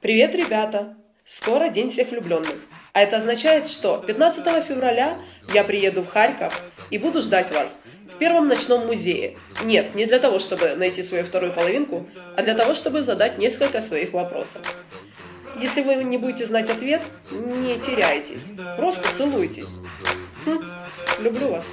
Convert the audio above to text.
Привет, ребята! Скоро День всех влюбленных. А это означает, что 15 февраля я приеду в Харьков и буду ждать вас в Первом ночном музее. Нет, не для того, чтобы найти свою вторую половинку, а для того, чтобы задать несколько своих вопросов. Если вы не будете знать ответ, не теряйтесь. Просто целуйтесь. Люблю вас.